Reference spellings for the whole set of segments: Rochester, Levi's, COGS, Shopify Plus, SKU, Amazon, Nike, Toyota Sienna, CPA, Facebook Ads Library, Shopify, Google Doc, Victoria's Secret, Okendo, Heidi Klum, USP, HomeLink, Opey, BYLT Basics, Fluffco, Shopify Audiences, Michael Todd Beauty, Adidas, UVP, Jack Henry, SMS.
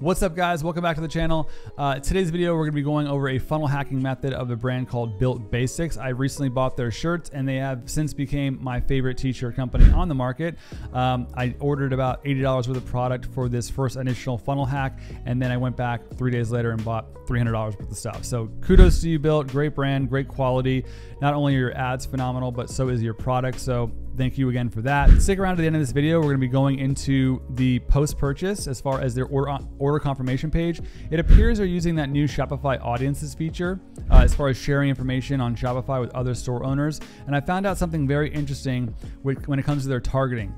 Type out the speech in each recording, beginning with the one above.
What's up, guys? Welcome back to the channel. Today's video, we're gonna be going over a funnel hacking method of a brand called BYLT Basics. I recently bought their shirts and they have since became my favorite t-shirt company on the market. I ordered about $80 worth of product for this first initial funnel hack. And then I went back 3 days later and bought $300 worth of stuff. So kudos to you, BYLT. Great brand, great quality. Not only are your ads phenomenal, but so is your product. So thank you again for that. Stick around to the end of this video. We're gonna be going into the post-purchase as far as their order confirmation page. It appears they're using that new Shopify Audiences feature as far as sharing information on Shopify with other store owners. And I found out something very interesting when it comes to their targeting.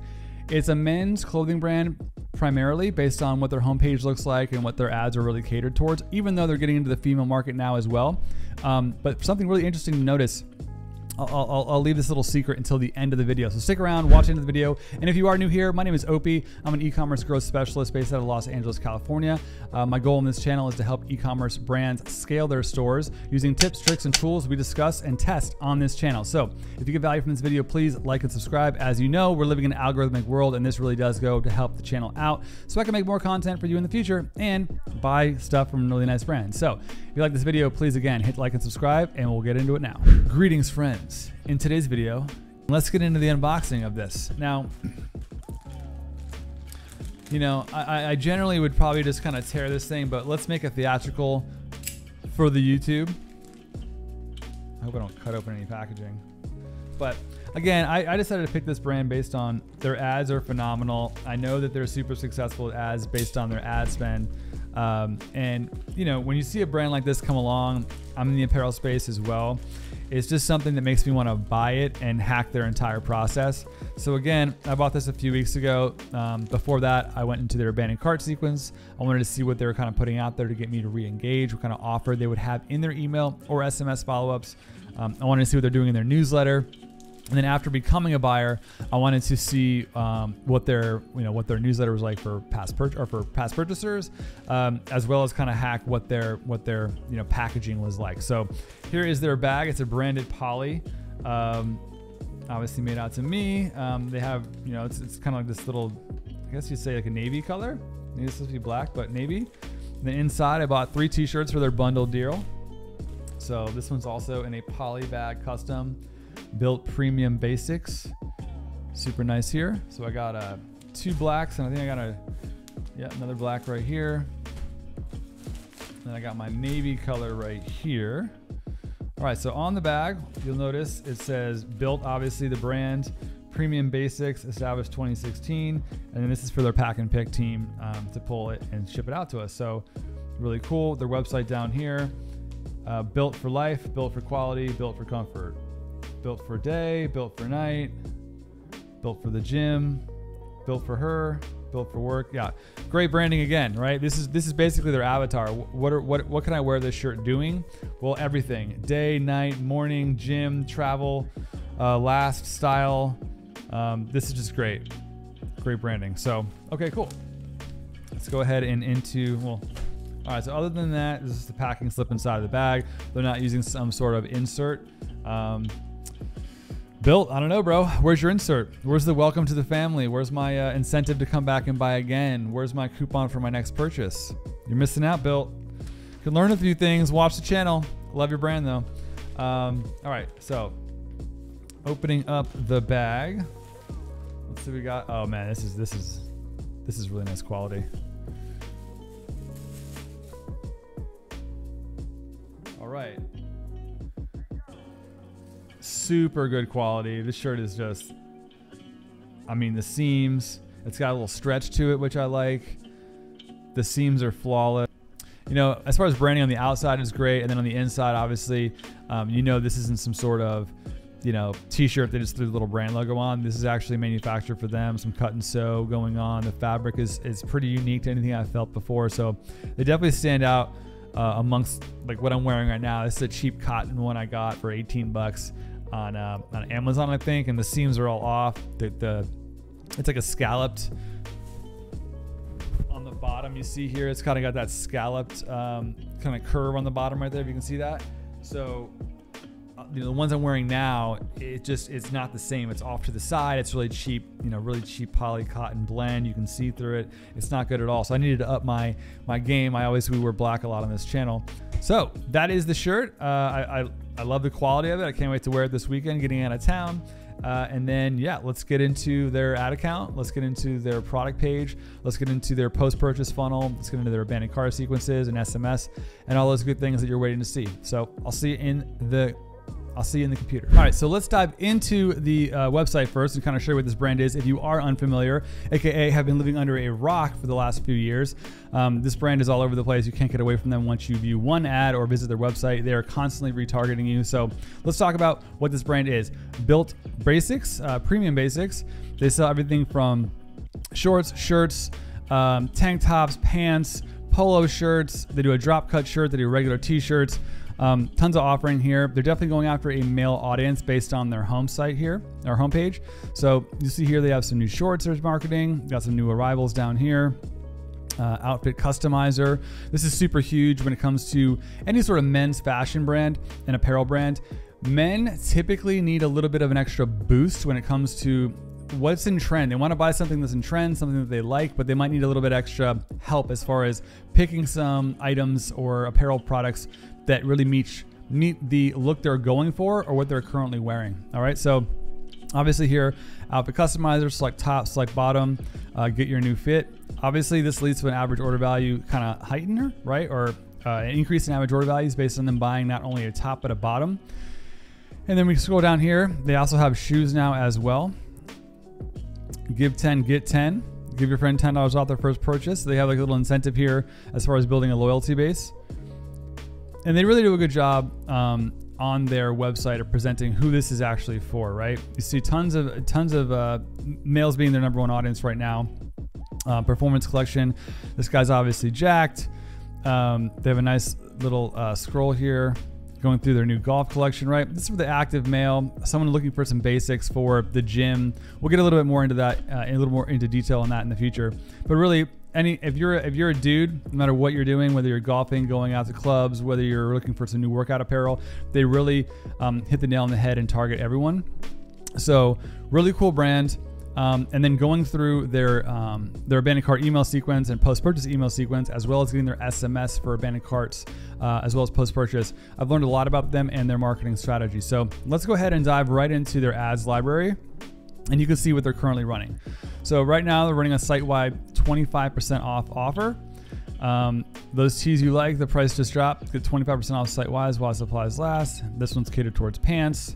It's a men's clothing brand primarily based on what their homepage looks like and what their ads are really catered towards, even though they're getting into the female market now as well. But something really interesting to notice, I'll leave this little secret until the end of the video. So stick around, watch into the video. And if you are new here, my name is Opey. I'm an e-commerce growth specialist based out of Los Angeles, California. My goal on this channel is to help e-commerce brands scale their stores using tips, tricks, and tools we discuss and test on this channel. So if you get value from this video, please like and subscribe. As you know, we're living in an algorithmic world and this really does go to help the channel out so I can make more content for you in the future and buy stuff from really nice brands. So if you like this video, please again, hit like and subscribe and we'll get into it now. Greetings, friends. In today's video, let's get into the unboxing of this. Now, you know, I generally would probably just kind of tear this thing, but let's make a theatrical for the YouTube. I hope I don't cut open any packaging. But again, I decided to pick this brand based on their ads are phenomenal. I know that they're super successful at ads based on their ad spend. And you know, when you see a brand like this come along, I'm in the apparel space as well. It's just something that makes me want to buy it and hack their entire process. So again, I bought this a few weeks ago. Before that, I went into their abandoned cart sequence. I wanted to see what they were kind of putting out there to get me to re-engage, what kind of offer they would have in their email or SMS follow-ups. I wanted to see what they're doing in their newsletter. And then after becoming a buyer, I wanted to see what their newsletter was like for past purchasers, as well as kind of hack what their packaging was like. So here is their bag. It's a branded poly, obviously made out to me. They have, you know, it's kind of like this little, I guess you'd say like a navy color. Maybe it's supposed to be black, but navy. And then inside, I bought 3 t-shirts for their bundle deal. So this one's also in a poly bag, custom. BYLT Premium Basics, super nice here. So I got 2 blacks, and I think I got another black right here. Then I got my navy color right here. All right, so on the bag, you'll notice it says BYLT, obviously the brand, Premium Basics, established 2016, and then this is for their pack and pick team to pull it and ship it out to us. So really cool. Their website down here, BYLT for life, BYLT for quality, BYLT for comfort. BYLT for day, BYLT for night, BYLT for the gym, BYLT for her, BYLT for work. Yeah, great branding again, right? This is basically their avatar. What can I wear this shirt doing? Well, everything: day, night, morning, gym, travel, last style. This is just great, great branding. So okay, cool. Let's go ahead and all right. So other than that, this is the packing slip inside of the bag. They're not using some sort of insert. BYLT, I don't know, bro. Where's your insert? Where's the welcome to the family? Where's my incentive to come back and buy again? Where's my coupon for my next purchase? You're missing out, BYLT. You can learn a few things. Watch the channel. Love your brand, though. All right, so opening up the bag. Let's see what we got. Oh man, this is really nice quality. All right. Super good quality. This shirt is just, I mean, the seams, it's got a little stretch to it, which I like. The seams are flawless. You know, as far as branding on the outside is great. And then on the inside, obviously, you know, this isn't some sort of, you know, t-shirt they just threw the little brand logo on. This is actually manufactured for them, some cut and sew going on. The fabric is pretty unique to anything I've felt before. So they definitely stand out amongst like what I'm wearing right now. This is a cheap cotton one I got for 18 bucks. On Amazon, I think, and the seams are all off. It's like a scalloped on the bottom. You see here, it's kind of got that scalloped kind of curve on the bottom right there, if you can see that. So the ones I'm wearing now, it's not the same. It's off to the side. It's really cheap, really cheap poly cotton blend. You can see through it. It's not good at all. So I needed to up my game. We wear black a lot on this channel. So that is the shirt. I love the quality of it. I can't wait to wear it this weekend, getting out of town. And then, yeah, let's get into their ad account. Let's get into their product page. Let's get into their post-purchase funnel. Let's get into their abandoned cart sequences and SMS and all those good things that you're waiting to see. So I'll see you in the computer. All right, so let's dive into the website first and kind of share what this brand is. If you are unfamiliar, AKA have been living under a rock for the last few years, this brand is all over the place. You can't get away from them once you view one ad or visit their website. They are constantly retargeting you. So let's talk about what this brand is. BYLT Basics, premium basics. They sell everything from shorts, shirts, tank tops, pants, polo shirts. They do a drop cut shirt. They do regular t-shirts. Tons of offering here. They're definitely going after a male audience based on their home site here, their homepage. So you see here, they have some new shorts. There's marketing. Got some new arrivals down here. Outfit customizer. This is super huge when it comes to any sort of men's fashion brand and apparel brand. Men typically need a little bit of an extra boost when it comes to what's in trend. They want to buy something that's in trend, something that they like, but they might need a little bit extra help as far as picking some items or apparel products that really meet the look they're going for or what they're currently wearing. All right, so obviously here, outfit customizer, select top, select bottom, get your new fit. Obviously this leads to an average order value kind of heightener, right? Or an increase in average order values based on them buying not only a top, but a bottom. And then we scroll down here. They also have shoes now as well. Give 10, get 10. Give your friend $10 off their first purchase. So they have like a little incentive here as far as building a loyalty base. And they really do a good job on their website of presenting who this is actually for, right? You see tons of males being their number one audience right now. Performance collection. This guy's obviously jacked. They have a nice little scroll here going through their new golf collection, right? This is for the active male, someone looking for some basics for the gym. We'll get a little bit more into that, a little more into detail on that in the future. But really, if you're a dude, no matter what you're doing, whether you're golfing, going out to clubs, whether you're looking for some new workout apparel, they really hit the nail on the head and target everyone. So really cool brand. And then going through their abandoned cart email sequence and post-purchase email sequence, as well as getting their SMS for abandoned carts, as well as post-purchase. I've learned a lot about them and their marketing strategy. So let's go ahead and dive right into their ads library, and you can see what they're currently running. So right now they're running a site-wide 25% off offer. Those tees you like, the price just dropped. Get 25% off site-wise while supplies last. This one's catered towards pants.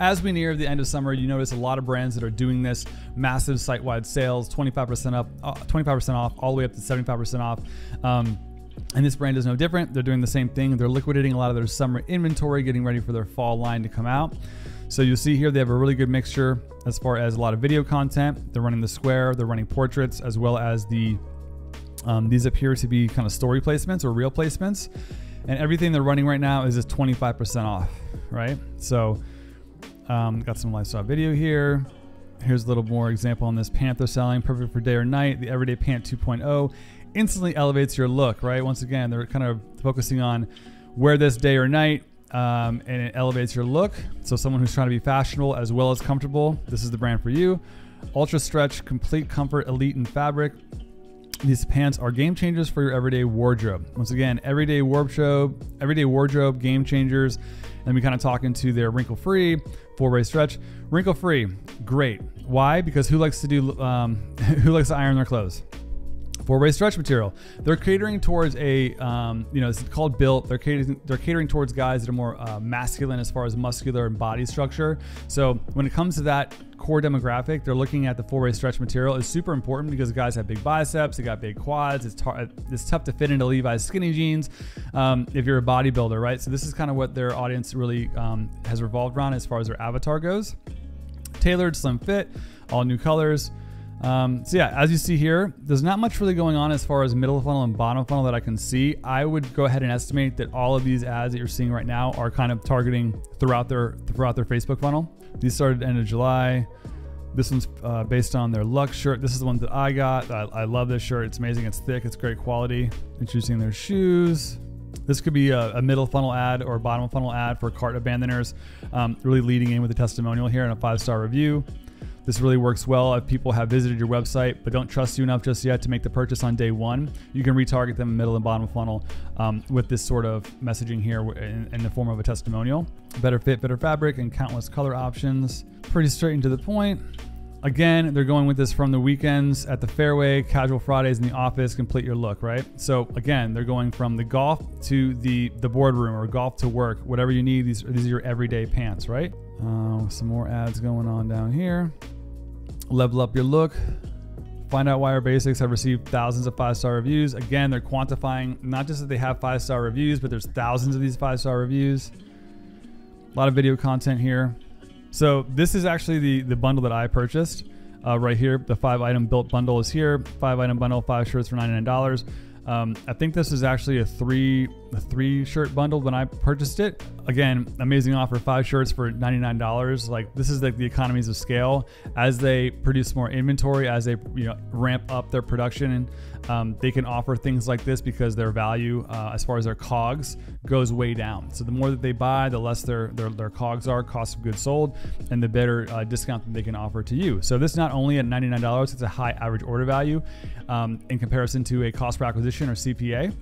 As we near the end of summer, you notice a lot of brands that are doing this massive site-wide sales, 25% off, all the way up to 75% off. And this brand is no different. They're doing the same thing. They're liquidating a lot of their summer inventory, getting ready for their fall line to come out. So you'll see here, they have a really good mixture as far as a lot of video content. They're running the square, they're running portraits, as well as the, these appear to be kind of story placements or reel placements. And everything they're running right now is just 25% off, right? So, got some lifestyle video here. Here's a little more example on this pant they're selling. Perfect for day or night. The Everyday Pant 2.0 instantly elevates your look, right? Once again, they're kind of focusing on wear this day or night, and it elevates your look. So someone who's trying to be fashionable as well as comfortable, this is the brand for you. Ultra stretch, complete comfort, elite in fabric. These pants are game changers for your everyday wardrobe. Once again, everyday wardrobe, game changers. And we kind of talk into their wrinkle-free, four-way stretch. Wrinkle-free, great. Why? Because who likes to do, who likes to iron their clothes? Four-way stretch material. They're catering towards a, it's called BYLT. They're catering towards guys that are more masculine as far as muscular and body structure. So when it comes to that core demographic, they're looking at the four-way stretch material. It's super important because guys have big biceps, they got big quads. It's tough to fit into Levi's skinny jeans if you're a bodybuilder, right? So this is kind of what their audience really has revolved around as far as their avatar goes. Tailored, slim fit, all new colors. So yeah, as you see here, there's not much really going on as far as middle funnel and bottom funnel that I can see. I would go ahead and estimate that all of these ads that you're seeing right now are kind of targeting throughout their Facebook funnel. These started end of July. This one's based on their Luxe shirt. This is the one that I got. I love this shirt. It's amazing. It's thick. It's great quality. Introducing their shoes. This could be a middle funnel ad or a bottom funnel ad for cart abandoners, really leading in with a testimonial here and a 5-star review. This really works well if people have visited your website but don't trust you enough just yet to make the purchase on day one. You can retarget them middle and bottom funnel with this sort of messaging here in the form of a testimonial. Better fit, better fabric, and countless color options. Pretty straight and to the point. Again, they're going with this from the weekends at the fairway, casual Fridays in the office, complete your look, right? So again, they're going from the golf to the boardroom or golf to work, whatever you need. These are your everyday pants, right? Some more ads going on down here. Level up your look. Find out why our basics have received thousands of 5-star reviews. Again, they're quantifying not just that they have 5-star reviews, but there's thousands of these 5-star reviews. A lot of video content here. So this is actually the bundle that I purchased right here. The 5-item BYLT bundle is here. 5-item bundle, 5 shirts for $99. I think this is actually a three shirt bundle when I purchased it. Again, amazing offer, 5 shirts for $99. Like, this is like the economies of scale. As they produce more inventory, as they ramp up their production, they can offer things like this because their value as far as their COGS goes way down. So the more that they buy, the less their COGS are, cost of goods sold, and the better discount that they can offer to you. So this, not only at $99, it's a high average order value in comparison to a cost per acquisition or CPA,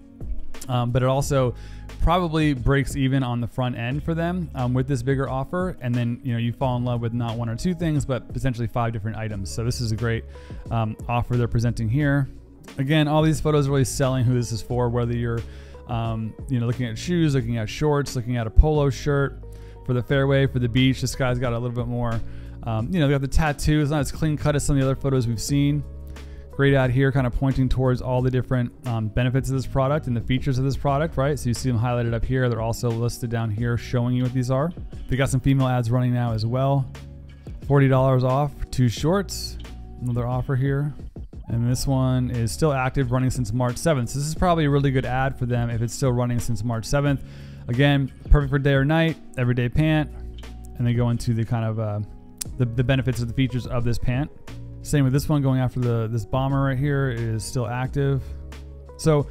but it also probably breaks even on the front end for them with this bigger offer. And then you fall in love with not one or two things, but potentially 5 different items. So this is a great offer they're presenting here. Again, all these photos are really selling who this is for, whether you're looking at shoes, looking at shorts, looking at a polo shirt for the fairway, for the beach. This guy's got a little bit more, they got the tattoo. It's not as clean cut as some of the other photos we've seen. Great ad here, kind of pointing towards all the different benefits of this product and the features of this product, right? So you see them highlighted up here. They're also listed down here, showing you what these are. They got some female ads running now as well. $40 off 2 shorts, another offer here. And this one is still active, running since March 7th. So this is probably a really good ad for them if it's still running since March 7th. Again, perfect for day or night, everyday pant. And they go into the kind of the benefits of the features of this pant. Same with this one, going after this bomber right here is still active. So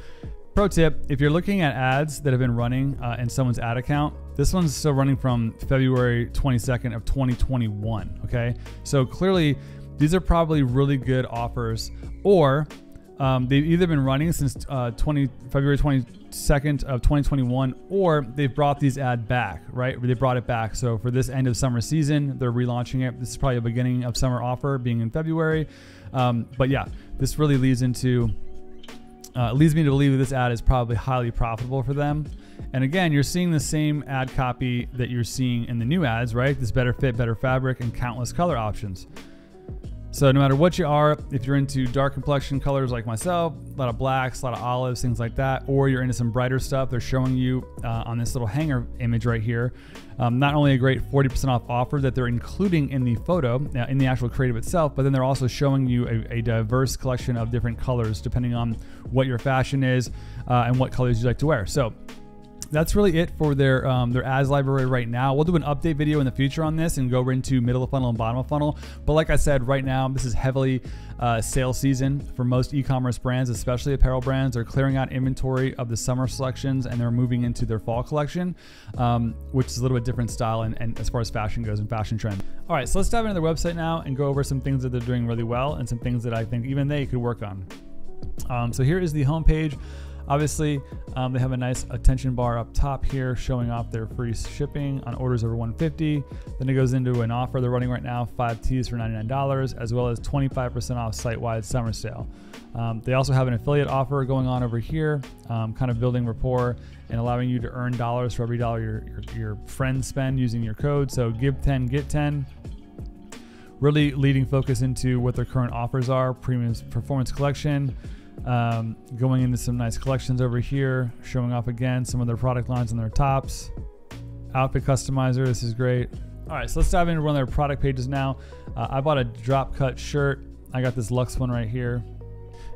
pro tip, if you're looking at ads that have been running in someone's ad account, this one's still running from February 22nd of 2021, okay? So clearly these are probably really good offers, or they've either been running since February 22nd of 2021, or they've brought these ad back, right? They brought it back. So for this end of summer season, they're relaunching it. This is probably a beginning of summer offer, being in February. But yeah, this really leads me to believe that this ad is probably highly profitable for them. And again, you're seeing the same ad copy that you're seeing in the new ads, right? This better fit, better fabric, and countless color options. So no matter what you are, if you're into dark complexion colors like myself, a lot of blacks, a lot of olives, things like that, or you're into some brighter stuff, they're showing you on this little hanger image right here, not only a great 40% off offer that they're including in the photo, in the actual creative itself, but then they're also showing you a diverse collection of different colors depending on what your fashion is and what colors you like to wear. So that's really it for their ads library right now. We'll do an update video in the future on this and go into middle of funnel and bottom of funnel. But like I said, right now, this is heavily sales season for most e-commerce brands, especially apparel brands. They're clearing out inventory of the summer selections and they're moving into their fall collection, which is a little bit different style and as far as fashion goes and fashion trend. All right, so let's dive into their website now and go over some things that they're doing really well and some things that I think even they could work on. So here is the homepage. Obviously, they have a nice attention bar up top here showing off their free shipping on orders over $150. Then it goes into an offer they're running right now, 5 tees for $99, as well as 25% off site-wide summer sale. They also have an affiliate offer going on over here, kind of building rapport and allowing you to earn dollars for every dollar your friends spend using your code. So give 10, get 10. Really leading focus into what their current offers are, premium performance collection, going into some nice collections over here, showing off again some of their product lines on their tops. Outfit customizer, this is great. All right, so let's dive into one of their product pages now. I bought a drop cut shirt. I got this luxe one right here.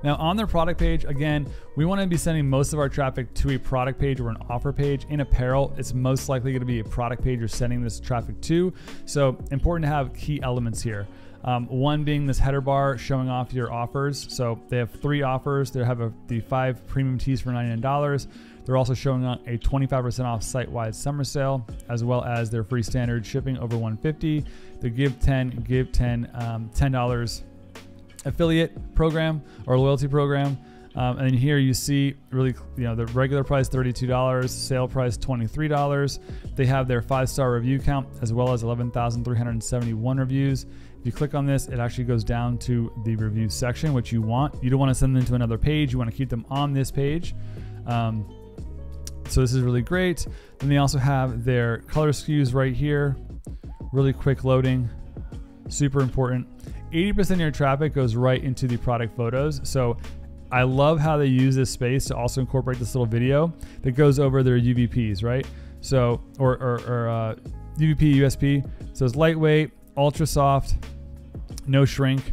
Now on their product page, again, we want to be sending most of our traffic to a product page or an offer page. In apparel, it's most likely going to be a product page you're sending this traffic to. So important to have key elements here. One being this header bar showing off your offers. So they have 3 offers. They have the 5 premium tees for $99. They're also showing on a 25% off site-wide summer sale, as well as their free standard shipping over $150. The $10 affiliate program or loyalty program. And then here you see really, the regular price $32, sale price $23. They have their 5-star review count as well as 11,371 reviews. If you click on this, it actually goes down to the review section, which you want. You don't want to send them to another page. You want to keep them on this page. So this is really great. Then they also have their color SKUs right here. Really quick loading, super important. 80% of your traffic goes right into the product photos. So I love how they use this space to also incorporate this little video that goes over their UVPs, right? So, or UVP, USP. So it's lightweight, ultra soft, no shrink,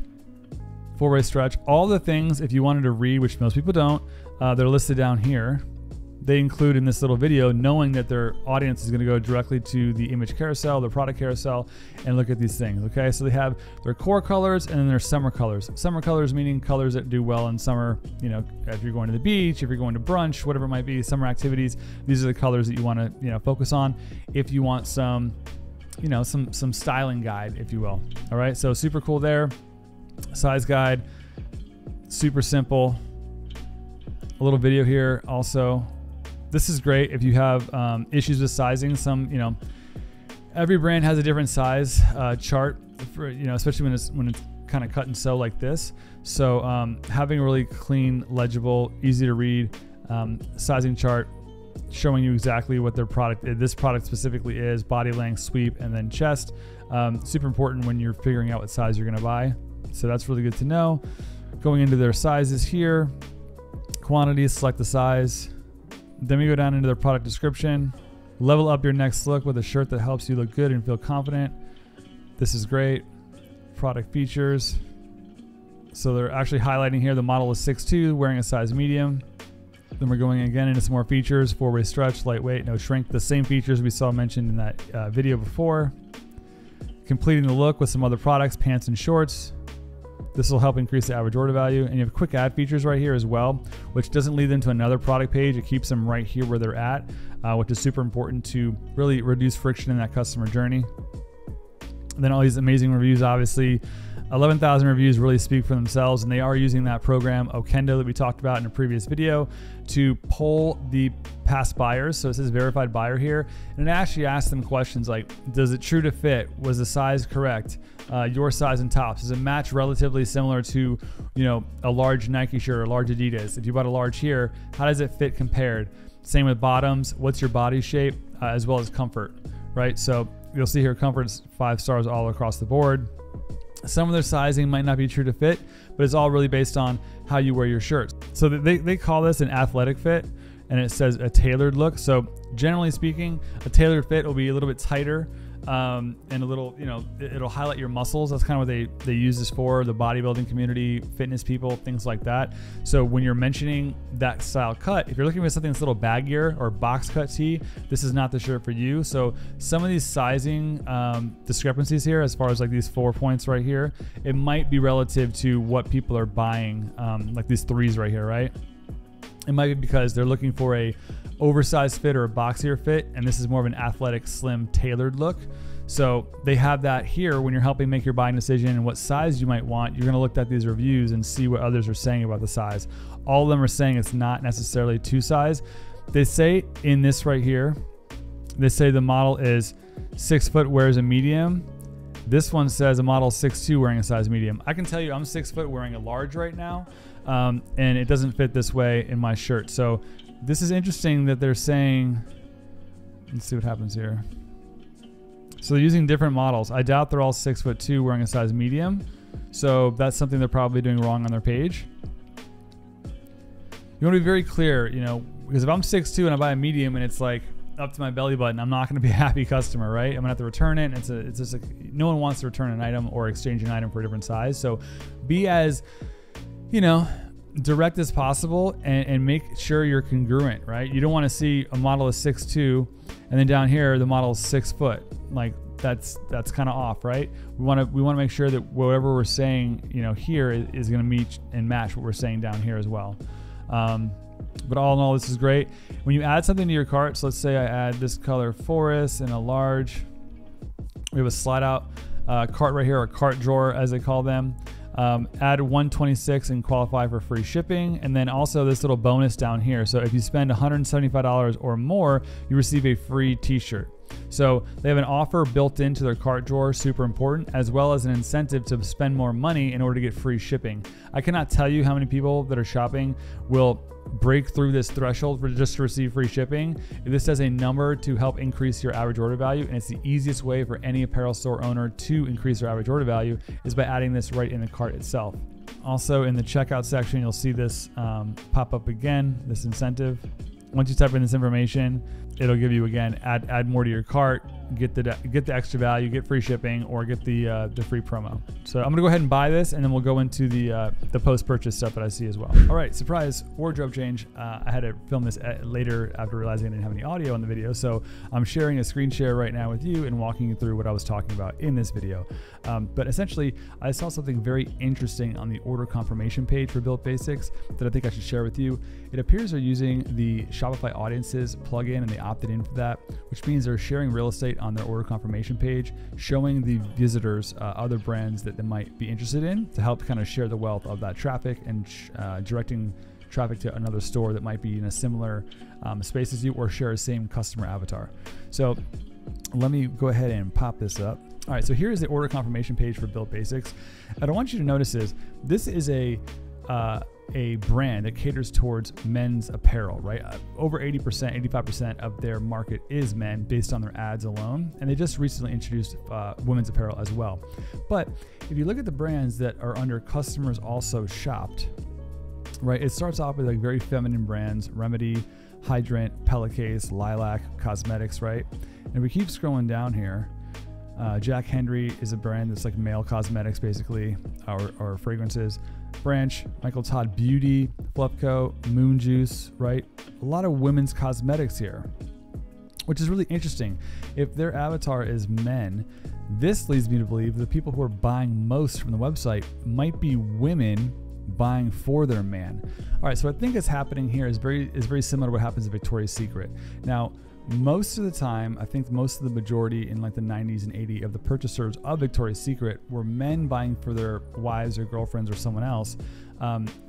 four-way stretch. All the things, if you wanted to read, which most people don't, they're listed down here. They include in this little video, knowing that their audience is gonna go directly to the image carousel, their product carousel, and look at these things, okay? So they have their core colors and then their summer colors. Summer colors meaning colors that do well in summer, if you're going to the beach, if you're going to brunch, whatever it might be, summer activities, these are the colors that you wanna focus on if you want some, some styling guide, if you will. All right, so super cool there. Size guide, super simple. A little video here also. This is great if you have issues with sizing. Every brand has a different size chart, for, especially when it's kind of cut and sew like this. So having a really clean, legible, easy to read sizing chart, showing you exactly what their product, this product specifically is, body length, sweep, and then chest. Super important when you're figuring out what size you're gonna buy. So that's really good to know. Going into their sizes here, quantities, select the size. Then we go down into their product description. Level up your next look with a shirt that helps you look good and feel confident. This is great. Product features. So they're actually highlighting here the model is 6'2", wearing a size medium. Then we're going again into some more features, four-way stretch, lightweight, no shrink. The same features we saw mentioned in that video before. Completing the look with some other products, pants and shorts. This will help increase the average order value. And you have quick ad features right here as well, which doesn't lead them to another product page. It keeps them right here where they're at, which is super important to really reduce friction in that customer journey. And then all these amazing reviews, obviously. 11,000 reviews really speak for themselves, and they are using that program, Okendo, that we talked about in a previous video to poll the past buyers. So it says verified buyer here, and it actually asks them questions like, does it true to fit? Was the size correct? Your size and tops? Does it match relatively similar to, a large Nike shirt or large Adidas? If you bought a large here, how does it fit compared? Same with bottoms, what's your body shape, as well as comfort, right? So you'll see here comfort's 5 stars all across the board. Some of their sizing might not be true to fit, but it's all really based on how you wear your shirts. So they call this an athletic fit, and it says a tailored look. So generally speaking, a tailored fit will be a little bit tighter and a little, it'll highlight your muscles. That's kind of what they use this for, the bodybuilding community, fitness people, things like that. So when you're mentioning that style cut, if you're looking for something that's a little baggier or box cut tee, this is not the shirt for you. So some of these sizing discrepancies here, as far as like these 4 points right here, it might be relative to what people are buying, like these 3s right here, right? It might be because they're looking for a oversized fit or a boxier fit, and this is more of an athletic, slim, tailored look. So they have that here when you're helping make your buying decision and what size you might want. You're gonna look at these reviews and see what others are saying about the size. All of them are saying it's not necessarily 2 size. They say in this right here, they say the model is 6 foot, wears a medium. This one says a model 6'2", wearing a size medium. I can tell you I'm 6 foot, wearing a large right now, and it doesn't fit this way in my shirt. So this is interesting that they're saying, let's see what happens here. So they're using different models. I doubt they're all 6'2", wearing a size medium. So that's something they're probably doing wrong on their page. You want to be very clear, because if I'm 6'2" and I buy a medium and it's like up to my belly button, I'm not going to be a happy customer, right? I'm going to have to return it. It's just like, no one wants to return an item or exchange an item for a different size. So be as, direct as possible, and make sure you're congruent, right? You don't want to see a model is 6'2", and then down here, the model is 6 foot. Like, that's kind of off, right? We want to make sure that whatever we're saying, you know, here is going to meet and match what we're saying down here as well. But all in all, this is great. When you add something to your cart, so let's say I add this color forest and a large, we have a slide out cart right here, or cart drawer as they call them. Add 126 and qualify for free shipping. And then also this little bonus down here. So if you spend $175 or more, you receive a free t-shirt. So they have an offer built into their cart drawer, super important, as well as an incentive to spend more money in order to get free shipping. I cannot tell you how many people that are shopping will break through this threshold for just to receive free shipping. This has a number to help increase your average order value, and it's the easiest way for any apparel store owner to increase their average order value is by adding this right in the cart itself. Also in the checkout section, you'll see this pop up again, this incentive. Once you type in this information, it'll give you again, add more to your cart, get the extra value, get free shipping, or get the free promo. So I'm gonna go ahead and buy this, and then we'll go into the post-purchase stuff that I see as well. All right, surprise, wardrobe change. I had to film this later after realizing I didn't have any audio in the video, so I'm sharing a screen share right now with you and walking you through what I was talking about in this video. But essentially, I saw something very interesting on the order confirmation page for BYLT Basics that I think I should share with you. It appears they're using the Shopify Audiences plugin, and they opted in for that, which means they're sharing real estate on their order confirmation page, showing the visitors other brands that they might be interested in to help kind of share the wealth of that traffic and directing traffic to another store that might be in a similar space as you or share the same customer avatar. So let me go ahead and pop this up. All right, so here's the order confirmation page for BYLT Basics. What I want you to notice is this is a brand that caters towards men's apparel, right? Over 80%, 85% of their market is men based on their ads alone. And they just recently introduced women's apparel as well. But if you look at the brands that are under customers also shopped, right? It starts off with like very feminine brands, Remedy, Hydrant, Pillowcase, Lilac, Cosmetics, right? And we keep scrolling down here. Jack Henry is a brand that's like male cosmetics basically, or fragrances. Branch, Michael Todd Beauty, Fluffco, Moon Juice, right? A lot of women's cosmetics here, which is really interesting. If their avatar is men, this leads me to believe the people who are buying most from the website might be women buying for their man. All right, so I think what's happening here is very similar to what happens at Victoria's Secret. Now, most of the time, I think most of the majority in like the 90s and 80s of the purchasers of Victoria's Secret were men buying for their wives or girlfriends or someone else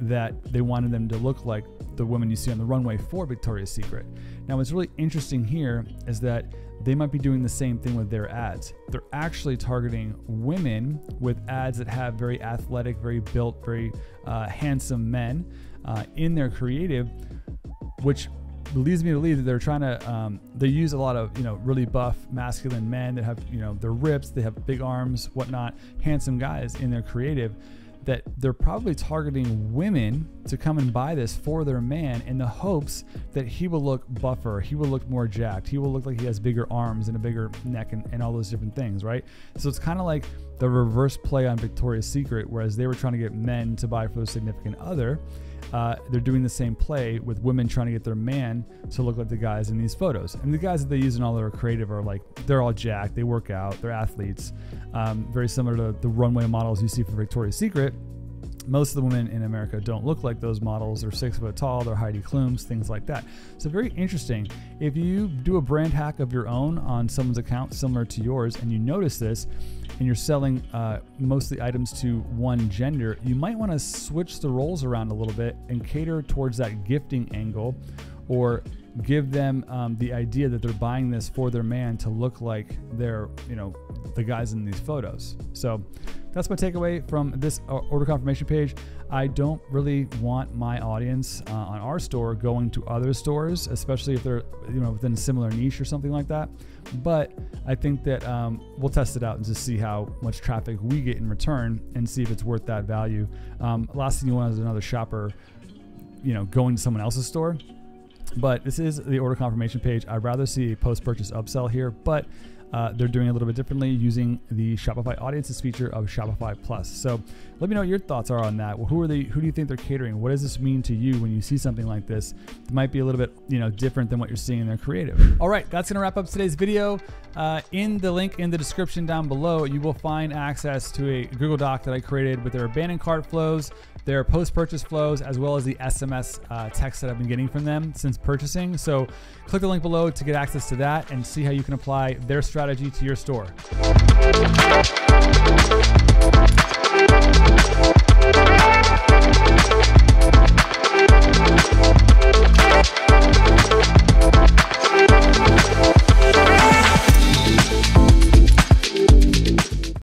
that they wanted them to look like the women you see on the runway for Victoria's Secret. Now, what's really interesting here is that they might be doing the same thing with their ads. They're actually targeting women with ads that have very athletic, very built, very handsome men in their creative, which leads me to believe that they're trying to they use a lot of, you know, really buff masculine men that have, you know, they're ripped, they have big arms, whatnot, handsome guys in their creative, that they're probably targeting women to come and buy this for their man in the hopes that he will look buffer, he will look more jacked, he will look like he has bigger arms and a bigger neck and all those different things, right? So it's kind of like the reverse play on Victoria's Secret, whereas they were trying to get men to buy for their significant other. They're doing the same play with women trying to get their man to look like the guys in these photos. And the guys that they use in all their creative are like, they're all jacked, they work out, they're athletes. Very similar to the runway models you see for Victoria's Secret. Most of the women in America don't look like those models. They're 6 foot tall, they're Heidi Klums, things like that. So very interesting. If you do a brand hack of your own on someone's account similar to yours and you notice this and you're selling mostly items to one gender, you might wanna switch the roles around a little bit and cater towards that gifting angle, or give them the idea that they're buying this for their man to look like they're, you know, the guys in these photos. So that's my takeaway from this order confirmation page. I don't really want my audience on our store going to other stores, especially if they're, you know, within a similar niche or something like that. But I think that we'll test it out and just see how much traffic we get in return and see if it's worth that value. Last thing you want is another shopper, you know, going to someone else's store. But this is the order confirmation page. I'd rather see a post-purchase upsell here, but They're doing it a little bit differently using the Shopify Audiences feature of Shopify Plus. So let me know what your thoughts are on that. Well, who are they? Who do you think they're catering? What does this mean to you when you see something like this that might be a little bit, you know, different than what you're seeing in their creative? All right, that's gonna wrap up today's video. In the link in the description down below, you will find access to a Google Doc that I created with their abandoned cart flows, their post-purchase flows, as well as the SMS text that I've been getting from them since purchasing. So click the link below to get access to that and see how you can apply their strategy to your store.